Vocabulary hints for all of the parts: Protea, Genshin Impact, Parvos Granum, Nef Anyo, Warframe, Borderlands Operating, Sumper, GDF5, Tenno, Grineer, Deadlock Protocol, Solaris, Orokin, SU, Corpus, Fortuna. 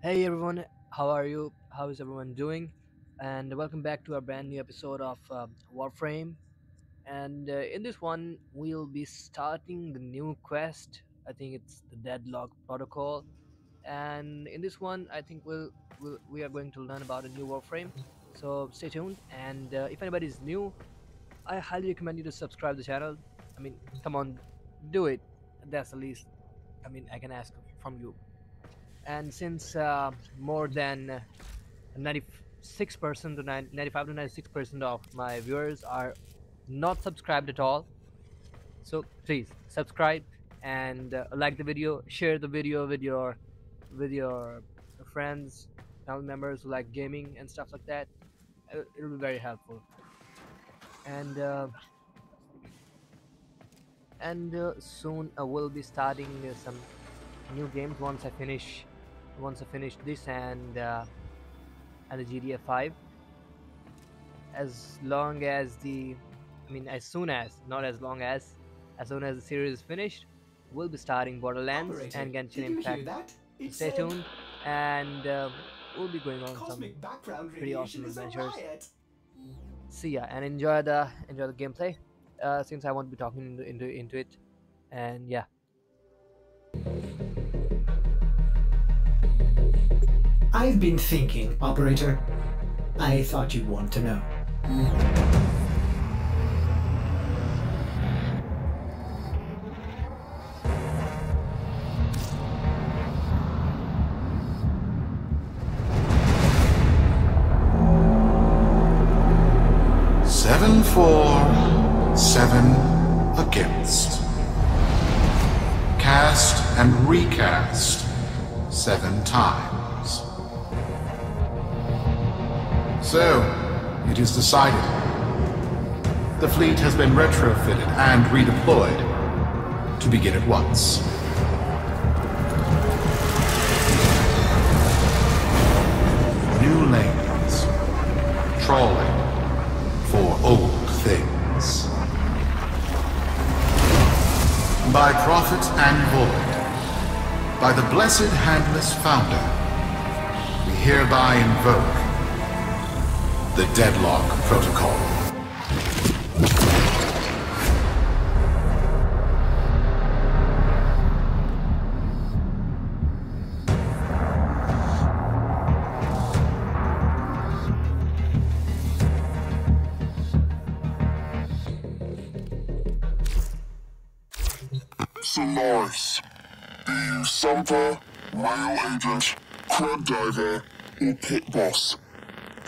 Hey everyone, how are you? How is everyone doing? And welcome back to our brand new episode of Warframe. And in this one, we'll be starting the new quest. I think it's the Deadlock Protocol. And in this one, I think we are going to learn about a new Warframe. So stay tuned. And if anybody is new, I highly recommend you to subscribe to the channel. I mean, come on, do it. That's the least I can ask from you. And since more than 95 to 96% of my viewers are not subscribed at all, so please subscribe and like the video, share the video with your friends, family members who like gaming and stuff like that. It'll be very helpful. And soon I will be starting some new games once I finish this and the GDF5, as long as the as soon as the series is finished, we'll be starting Borderlands Operating. And Genshin Impact. Stay tuned, and we'll be going on some pretty awesome adventures. See ya, and enjoy the gameplay, since I won't be talking into it. And yeah. I've been thinking, Operator. I thought you'd want to know. Seven for, seven against. Cast and recast 7 times. So, it is decided. The fleet has been retrofitted and redeployed to begin at once. New lanes, trawling for old things. By prophet and void, by the blessed handless founder, we hereby invoke the Deadlock Protocol. Solaris, be you Sumper, rail agent, crab diver, or pit boss.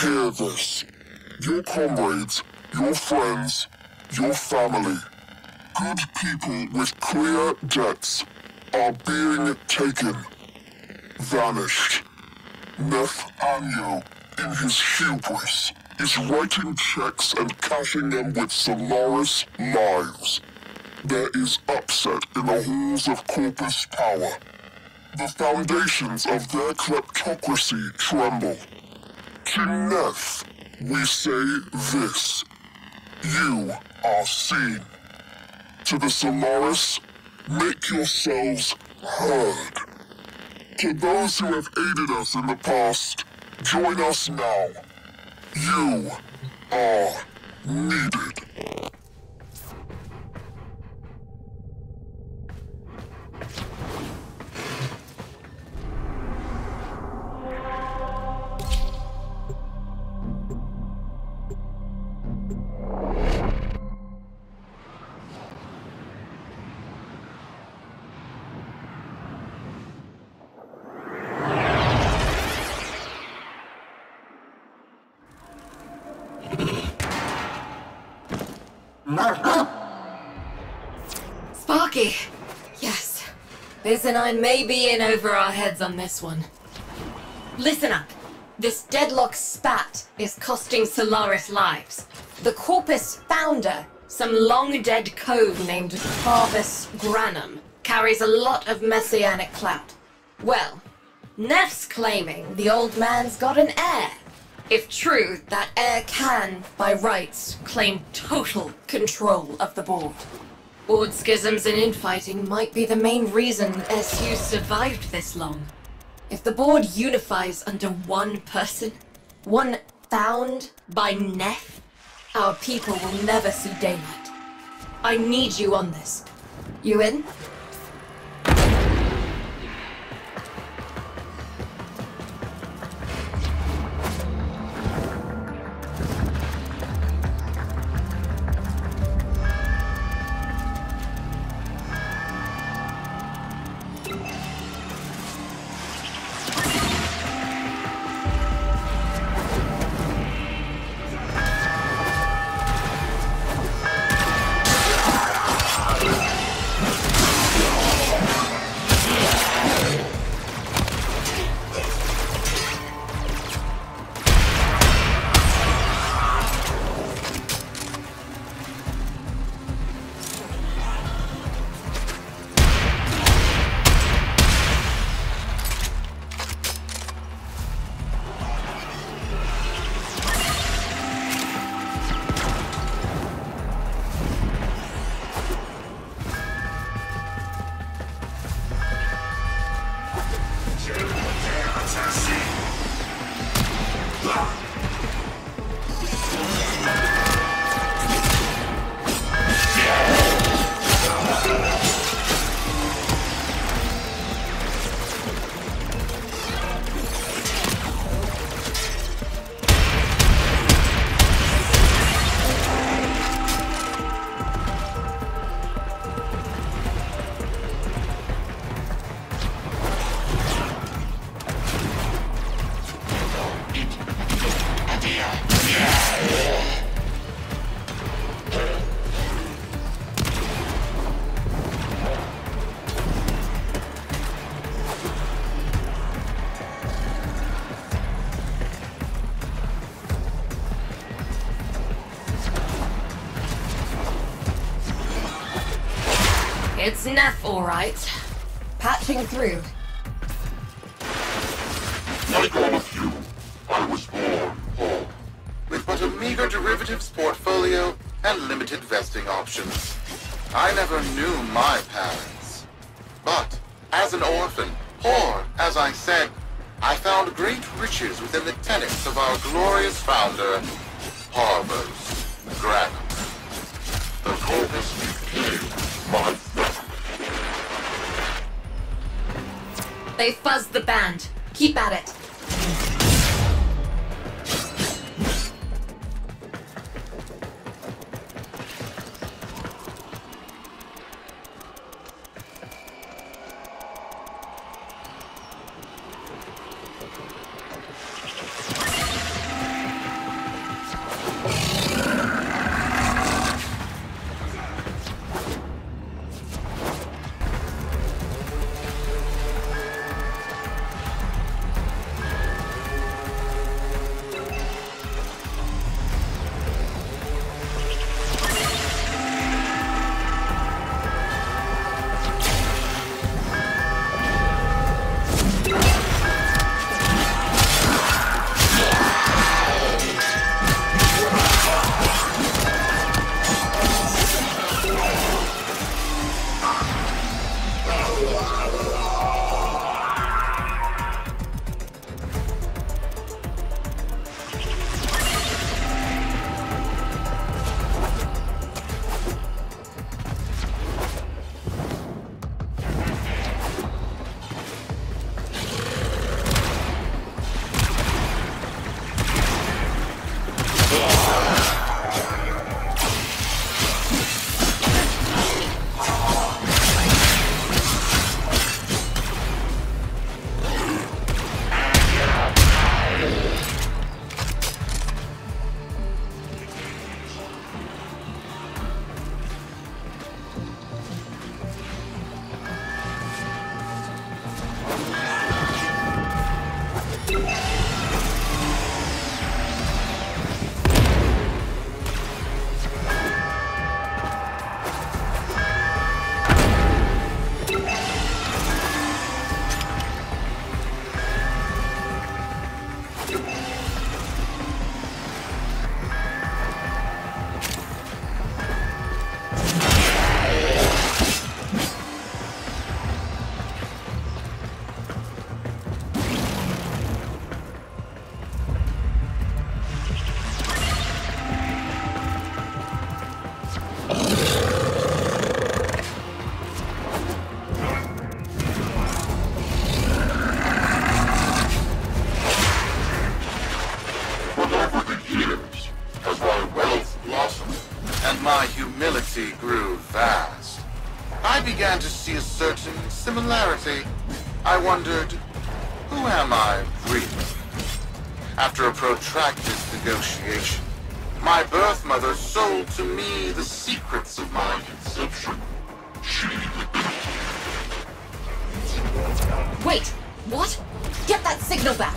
Hear this. Your comrades, your friends, your family, good people with clear debts, are being taken, vanished. Nef Anyo, in his hubris, is writing checks and cashing them with Solaris lives. There is upset in the halls of Corpus power. The foundations of their kleptocracy tremble. To Nef, we say this: you are seen. To the Solaris, make yourselves heard. To those who have aided us in the past, join us now. You are needed. Sparky! Yes. Biz and I may be in over our heads on this one. Listen up. This Deadlock spat is costing Solaris lives. The Corpus founder, some long-dead cove named Parvos Granum, carries a lot of messianic clout. Well, Nef's claiming the old man's got an heir. If true, that heir can, by rights, claim total control of the board. Board schisms and infighting might be the main reason SU survived this long. If the board unifies under one person, one bound by Nef, our people will never see daylight. I need you on this. You in? It's Nef, all right. Patching through. Like all of you, I was born poor, with but a meager derivatives portfolio and limited vesting options. I never knew my parents. But, as an orphan, poor as I said, I found great riches within the tenets of our glorious founder, Parvos Granum. The Corpus became my They fuzzed the band. Keep at it. galaxy grew vast, I began to see a certain similarity. I wondered, who am I really? After a protracted negotiation, my birth mother sold to me the secrets of my conception. Wait, what? Get that signal back!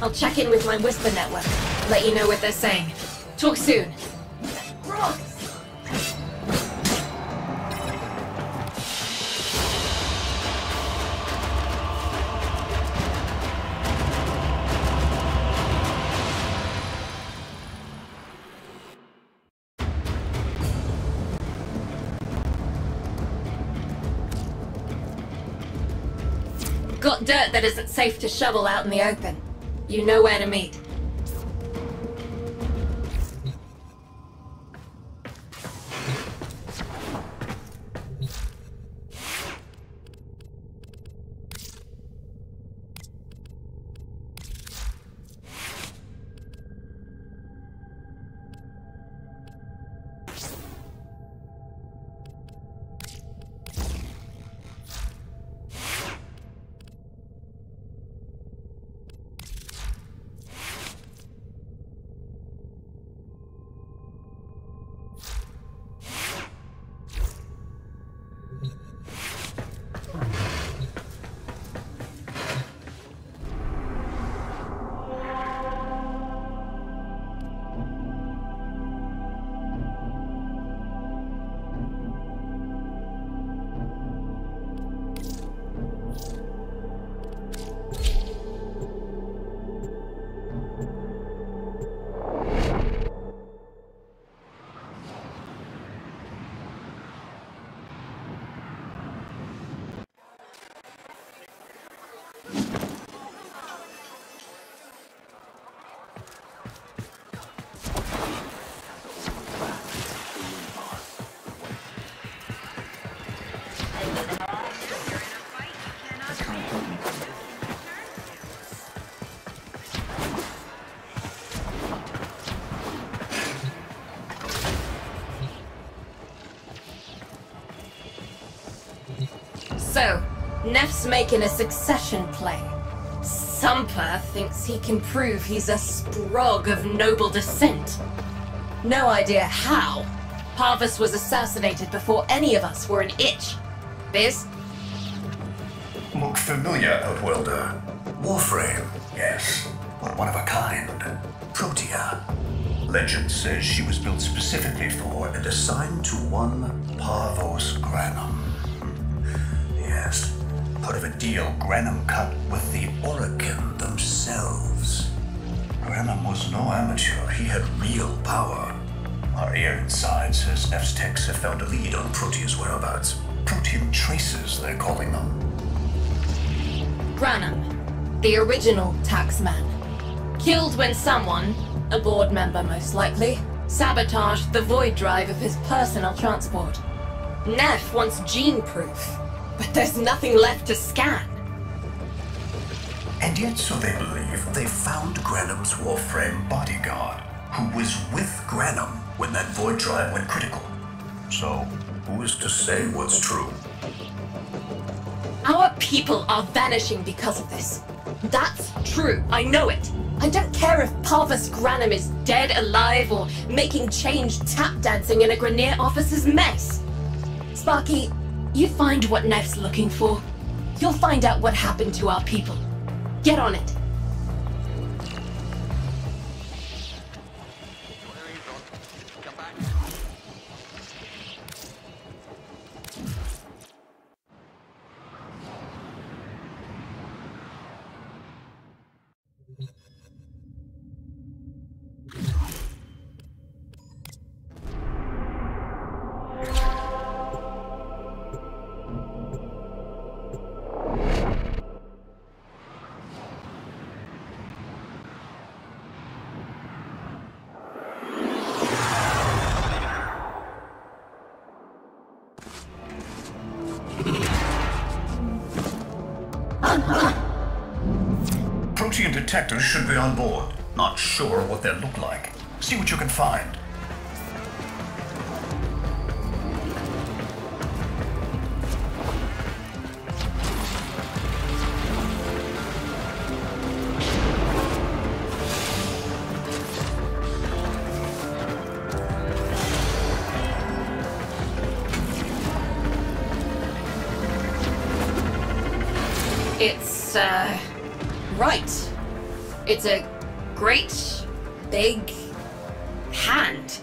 I'll check in with my whisper network, let you know what they're saying. Talk soon. Got dirt that isn't safe to shovel out in the open. You know where to meet. So, Nef's making a succession play. Sumper thinks he can prove he's a sprog of noble descent. No idea how. Parvos was assassinated before any of us were an itch. Biz? Looked familiar, Outworlder. Warframe, yes, but one of a kind. Protea. Legend says she was built specifically for and assigned to one Parvos Granum. Yes, part of a deal Granum cut with the Orokin themselves. Granum was no amateur, he had real power. Our ear inside says Nef's techs have found a lead on Protea's whereabouts. Protean traces, they're calling them. Granum, the original taxman. Killed when someone, a board member most likely, sabotaged the void drive of his personal transport. Nef wants gene proof, but there's nothing left to scan. And yet, so they believe, they found Granum's Warframe bodyguard, who was with Granum when that void drive went critical. So, who is to say what's true? Our people are vanishing because of this. That's true, I know it. I don't care if Parvos Granum is dead, alive, or making change tap dancing in a Grineer officer's mess. Sparky, you find what Nef's looking for. You'll find out what happened to our people. Get on it. Protean detectors should be on board. Not sure what they look like. See what you can find. It's, right. It's a great, big hand.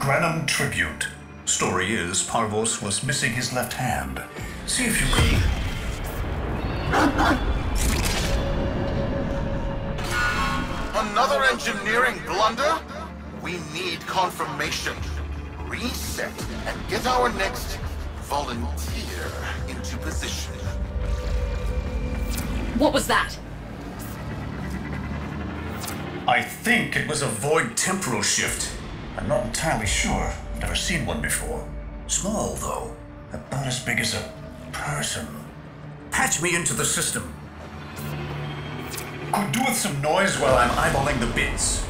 Granum tribute. Story is Parvos was missing his left hand. See if you can... Another engineering blunder? We need confirmation. Reset and get our next volunteer into position. What was that? I think it was a void temporal shift. I'm not entirely sure. I've never seen one before. Small, though. About as big as a person. Patch me into the system. Could do with some noise while I'm eyeballing the bits.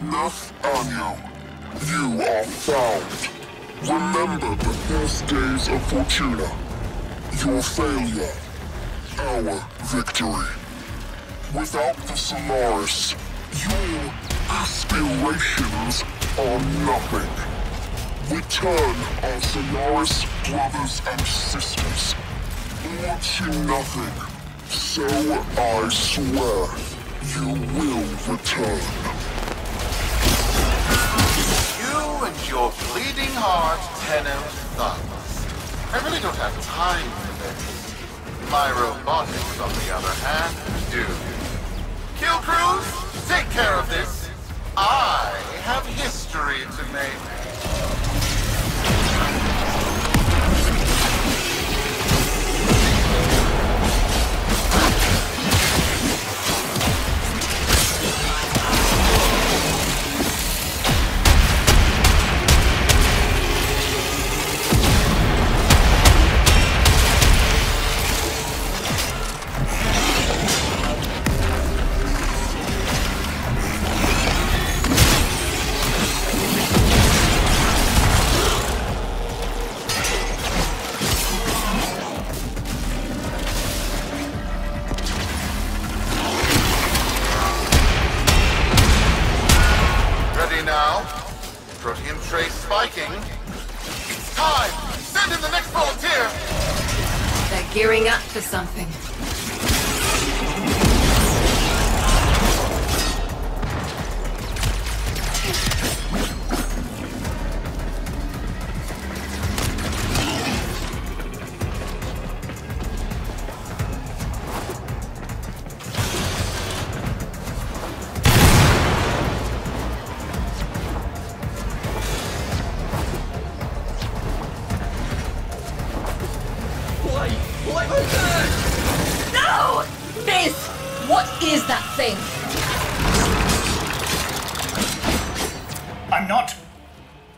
Nef Anyo, you are found. Remember the first days of Fortuna. Your failure, our victory. Without the Solaris, your aspirations are nothing. Return our Solaris brothers and sisters. All to nothing. So I swear, you will return. And your bleeding heart, Tenno thumbs. I really don't have time for this. My robotics, on the other hand, do. Kill crews, take care of this. I have history to now. Protean trace spiking. It's time! Send in the next volunteer! They're gearing up for something.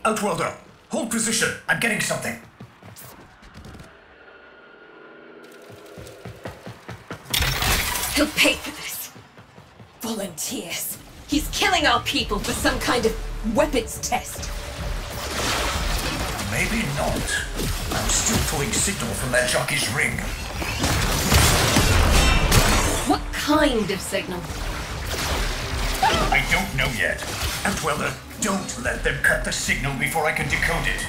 Outworlder, hold position. I'm getting something. He'll pay for this. Volunteers. He's killing our people for some kind of weapons test. Maybe not. I'm still throwing signal from that jockey's ring. What kind of signal? I don't know yet. Outworlder, don't let them cut the signal before I can decode it.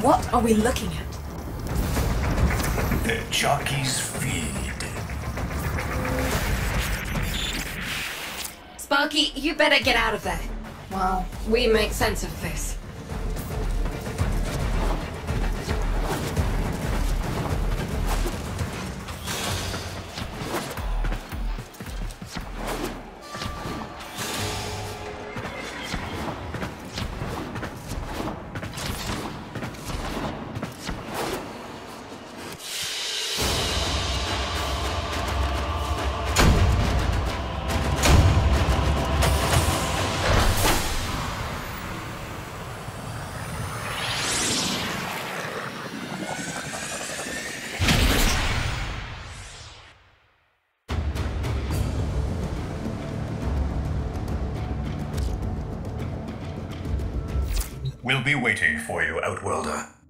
What are we looking at? The jockey's feed. Sparky, you better get out of there. Well, we make sense of this. We'll be waiting for you, Outworlder.